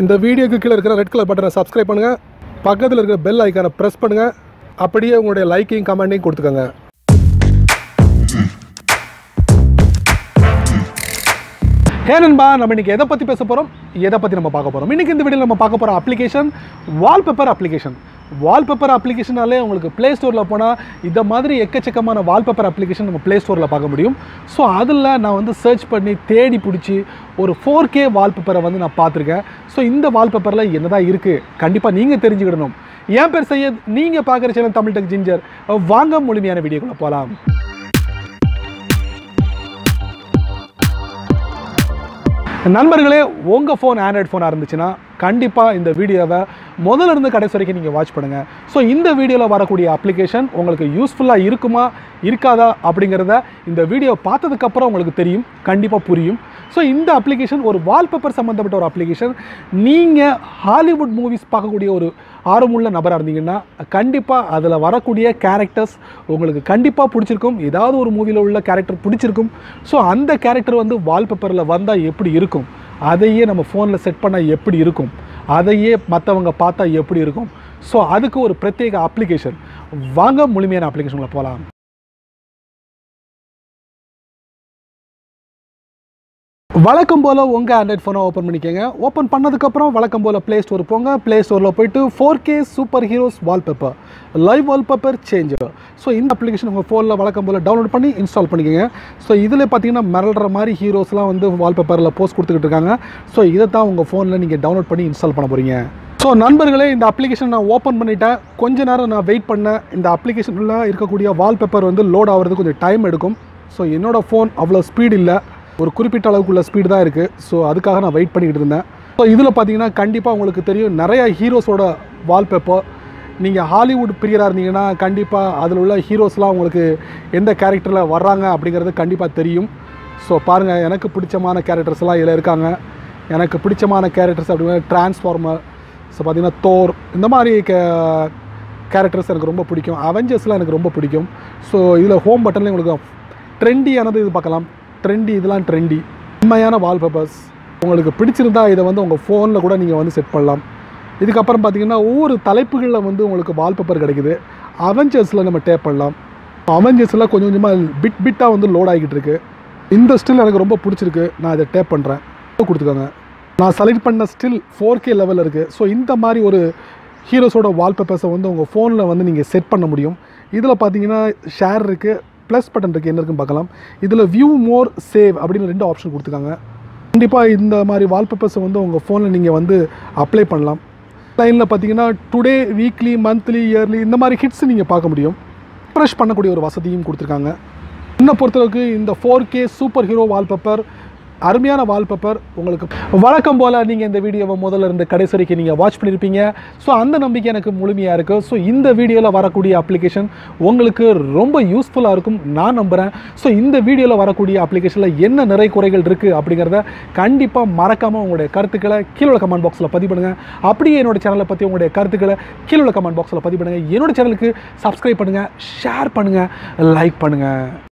இந்த வீடியோக்கு கீழ இருக்கிற ரெட் கலர் பட்டனை Subscribe பண்ணுங்க பக்கத்துல இருக்கிற bell ஐகானை press பண்ணுங்க அப்படியே உங்களுடைய லைக்கிங் கமெண்டையும் கொடுத்துக்கங்க ஏனன்பா நம்ம இன்னைக்கு எதை பத்தி பேசப் போறோம் எதை பத்தி நம்ம பார்க்க போறோம் இன்னைக்கு இந்த வீடியோல நம்ம பார்க்க போற அப்ளிகேஷன் வால்பேப்பர் அப்ளிகேஷன் வால்பேப்பர் அப்ளிகேஷனாலே உங்களுக்கு ப்ளே ஸ்டோர்ல போனா இந்த மாதிரி எக்கச்சக்கமான வால்பேப்பர் அப்ளிகேஷன் நம்ம ப்ளே ஸ்டோர்ல பார்க்க முடியும் சோ அதுல நான் வந்து சர்ச் பண்ணி தேடி புடிச்சி ஒரு 4K வால்பேப்பரை வந்து நான் பாத்துர்க்கேன் சோ இந்த வால்பேப்பர்ல என்னடா இருக்கு கண்டிப்பா நீங்க தெரிஞ்சிக்கணும் ஏன் பேர் சையத் நீங்க பார்க்குற சேனல் தமிழ் டெக் ஜிஞ்சர் வாங்க முழுமையான வீடியோக்குள்ள போலாம் நண்பர்களே உங்க ஃபோன் ஆண்ட்ராய்ட் ஃபோனா இருந்துச்சுனா கண்டிப்பா இந்த வீடியோவை முதல்ல இருந்து கடைசி வரைக்கும் நீங்க வாட்ச் பண்ணுங்க சோ இந்த வீடியோல வரக்கூடிய அப்ளிகேஷன் உங்களுக்கு யூஸ்ஃபுல்லா இருக்குமா இருக்காதா அப்படிங்கறத இந்த வீடியோ பார்த்ததுக்கு அப்புறம் உங்களுக்கு தெரியும் கண்டிப்பா புரியும் சோ இந்த அப்ளிகேஷன் ஒரு வால்பேப்பர் சம்பந்தப்பட்ட ஒரு அப்ளிகேஷன் நீங்க ஹாலிவுட் மூவிஸ் பார்க்கக்கூடிய ஒரு ஆர்வமுள்ள நபரா இருந்தீங்கன்னா கண்டிப்பா அதுல வரக்கூடிய characters உங்களுக்கு கண்டிப்பா பிடிச்சிருக்கும் ஏதாவது ஒரு மூவில உள்ள character பிடிச்சிருக்கும் சோ அந்த character வந்து வால்பேப்பர்ல வந்தா எப்படி இருக்கும் அதையே நம்ம ஃபோன்ல செட் பண்ணா எப்படி இருக்கும் அதையே மத்தவங்க பார்த்தா எப்படி இருக்கும் சோ அதுக்கு ஒரு பிரத்யேக அப்ளிகேஷன் வாங்க முழுமையான அப்ளிகேஷன்ல போலாம் வழக்கம் போல உங்க ஆண்ட்ராய்ட் ஃபோனை ஓபன் பண்ணிக்கங்க ஓபன் பண்ணதுக்கு அப்புறம் வழக்கம் போல ப்ளே ஸ்டோர் போங்க ப்ளே ஸ்டோர்ல போய்ட்டு 4K super heroes wallpaper live wallpaper changer so இந்த அப்ளிகேஷன் உங்க ஃபோன்ல வழக்கம் போல டவுன்லோட் பண்ணி இன்ஸ்டால் பண்ணிக்கங்க சோ இதுல பாத்தீங்கன்னா மிரல்ற மாதிரி ஹீரோஸ்லாம் வந்து வால்பேப்பர்ல போஸ்ட் கொடுத்துக்கிட்டு இருக்காங்க சோ இத தான் உங்க ஃபோன்ல நீங்க டவுன்லோட் பண்ணி இன்ஸ்டால் பண்ண போறீங்க So, நண்பர்களே இந்த அப்ளிகேஷன் நான் ஓபன் பண்ணிட்டேன் கொஞ்ச நேரம் நான் வெயிட் பண்ண இந்த அப்ளிகேஷன்ல இருக்கக்கூடிய வால்பேப்பர் வந்து லோட் ஆவறதுக்கு கொஞ்சம் டைம் எடுக்கும் சோ என்னோட ஃபோன் அவ்வளவு ஸ்பீட் இல்ல ஒரு குறிப்பிட்ட அளவுக்குள்ள ஸ்பீட் தான் இருக்கு சோ அதுக்காக நான் வெயிட் பண்ணிட்டு இருந்தேன் சோ இதுல பாத்தீங்கன்னா கண்டிப்பா உங்களுக்கு தெரியும் நிறைய ஹீரோஸோட வால்பேப்பர் நீங்க ஹாலிவுட் பிரியரா இருந்தீங்கன்னா கண்டிப்பா அதுல உள்ள ஹீரோஸ்லாம் உங்களுக்கு எந்த கரெக்டர்ல வர்றாங்க அப்படிங்கிறது கண்டிப்பா தெரியும் சோ பாருங்க எனக்கு பிடிச்சமான கரெக்டர்ஸ்லாம் இதுல இருக்காங்க எனக்கு பிடிச்சமான கரெக்டர்ஸ் அப்படினா டிரான்ஸ்ஃபார்மர் சோ பாத்தீங்கன்னா தோர் இந்த மாதிரி கரெக்டர்ஸ் எனக்கு ரொம்ப பிடிக்கும் அவெஞ்சர்ஸ்லாம் எனக்கு ரொம்ப பிடிக்கும் சோ இதுல ஹோம் பட்டன்ல உங்களுக்கு ட்ரெண்டியானது இது பார்க்கலாம் ட்ரெண்டி இதெல்லாம் ட்ரெண்டி உண்மையான வால்பேப்பர்ஸ் உங்களுக்கு பிடிச்சிருந்தா இதை வந்து உங்கள் ஃபோனில் கூட நீங்கள் வந்து செட் பண்ணலாம் இதுக்கப்புறம் பார்த்தீங்கன்னா ஒவ்வொரு தலைப்புகளில் வந்து உங்களுக்கு வால்பேப்பர் கிடைக்குது அவெஞ்சர்ஸில் நம்ம டேப் பண்ணலாம் அவெஞ்சர்ஸ்லாம் கொஞ்சம் கொஞ்சமாக பிட்டாக வந்து லோட் ஆகிக்கிட்டு இருக்கு இந்த ஸ்டில் எனக்கு ரொம்ப பிடிச்சிருக்கு நான் இதை டேப் பண்ணுறேன் கொடுத்துக்கோங்க நான் செலக்ட் பண்ண ஸ்டில் 4K லெவலில் இருக்குது ஸோ இந்த மாதிரி ஒரு ஹீரோஸோட வால்பேப்பர்ஸை வந்து உங்கள் ஃபோனில் வந்து நீங்கள் செட் பண்ண முடியும் இதில் பார்த்தீங்கன்னா ஷேர் இருக்குது ப்ளஸ் பட்டன் இருக்குது என்ன இருக்குன்னு பார்க்கலாம் இதில் வியூ மோர் சேவ் அப்படின்னு ரெண்டு ஆப்ஷன் கொடுத்துருக்காங்க கண்டிப்பாக இந்த மாதிரி வால்பேப்பர்ஸை வந்து உங்கள் ஃபோனில் நீங்கள் வந்து அப்ளை பண்ணலாம் லைனில் பார்த்தீங்கன்னா டுடே வீக்லி மந்த்லி இயர்லி இந்த மாதிரி ஹிட்ஸ் நீங்கள் பார்க்க முடியும் ரிஃப்ரெஷ் பண்ணக்கூடிய ஒரு வசதியும் கொடுத்துருக்காங்க என்னை பொறுத்தளவுக்கு இந்த 4K சூப்பர் ஹீரோ வால்பேப்பர் அருமையான வால்பேப்பர் உங்களுக்கு வழக்கம் போல நீங்கள் இந்த வீடியோவை முதல்ல இருந்து கடைசி வரைக்கும் நீங்கள் வாட்ச் பண்ணியிருப்பீங்க ஸோ அந்த நம்பிக்கை எனக்கு முழுமையாக இருக்குது ஸோ இந்த வீடியோவில் வரக்கூடிய அப்ளிகேஷன் உங்களுக்கு ரொம்ப யூஸ்ஃபுல்லாக இருக்கும் நான் நம்புகிறேன் ஸோ இந்த வீடியோவில் வரக்கூடிய அப்ளிகேஷனில் என்ன நிறை குறைகள் இருக்குது அப்படிங்கிறத கண்டிப்பாக மறக்காமல் உங்களுடைய கருத்துக்களை கீழே கமெண்ட் பாக்ஸில் பதிவு பண்ணுங்கள் அப்படியே என்னோடய சேனலை பற்றி உங்களுடைய கருத்துக்களை கீழே கமெண்ட் பாக்ஸில் பதிவு பண்ணுங்கள் என்னோடய சேனலுக்கு சப்ஸ்கிரைப் பண்ணுங்கள் ஷேர் பண்ணுங்கள் லைக் பண்ணுங்கள்